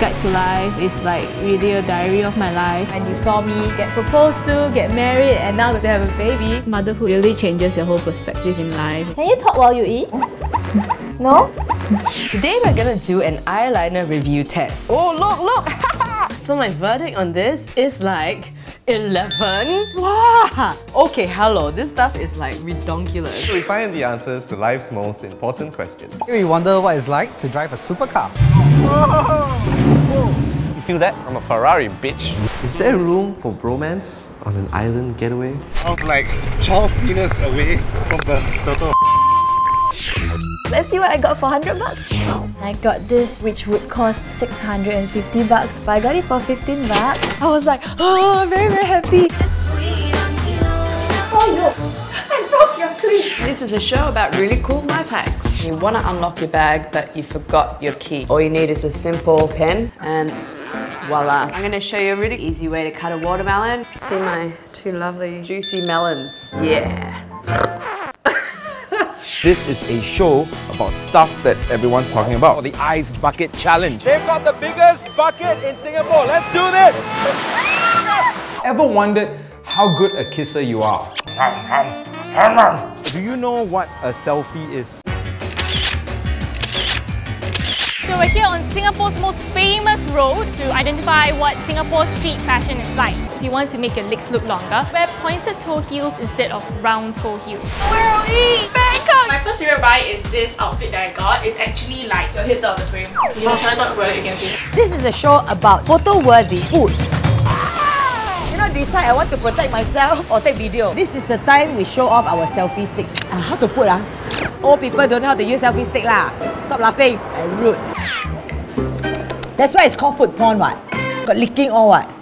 Guide to Life is like really a diary of my life. And you saw me get proposed to, get married, and now to have a baby. Motherhood really changes your whole perspective in life. Can you talk while you eat? No? Today we're gonna do an eyeliner review test. Oh, look! So my verdict on this is like 11? Wow! Okay, hello. This stuff is like redonkulous. We find the answers to life's most important questions. We wonder what it's like to drive a supercar. Whoa. You feel that? I'm a Ferrari, bitch. Is there room for bromance on an island getaway? I was like Charles Penis away from the total. Let's see what I got for 100 bucks. I got this, which would cost 650 bucks, but I got it for 15 bucks. I was like, oh, very happy. Oh no, I broke your clip. This is a show about really cool life hacks. You want to unlock your bag, but you forgot your key. All you need is a simple pen and voila. I'm going to show you a really easy way to cut a watermelon. See my two lovely juicy melons. Yeah. This is a show about stuff that everyone's talking about. Oh, the Ice Bucket Challenge. They've got the biggest bucket in Singapore. Let's do this! Ever wondered how good a kisser you are? Do you know what a selfie is? So we're here on Singapore's most famous road to identify what Singapore's street fashion is like. If you want to make your legs look longer, wear pointed toe heels instead of round toe heels. Where are we? Bangkok! My first favorite buy is this outfit that I got. It's actually like your head's out of the frame. You know, should I talk about it again? This is a show about photo-worthy food. I cannot decide I want to protect myself or take video. This is the time we show off our selfie stick. How to put Old people don't know how to use selfie stick lah. Stop laughing and rude. That's why it's called food porn what? Got licking or what?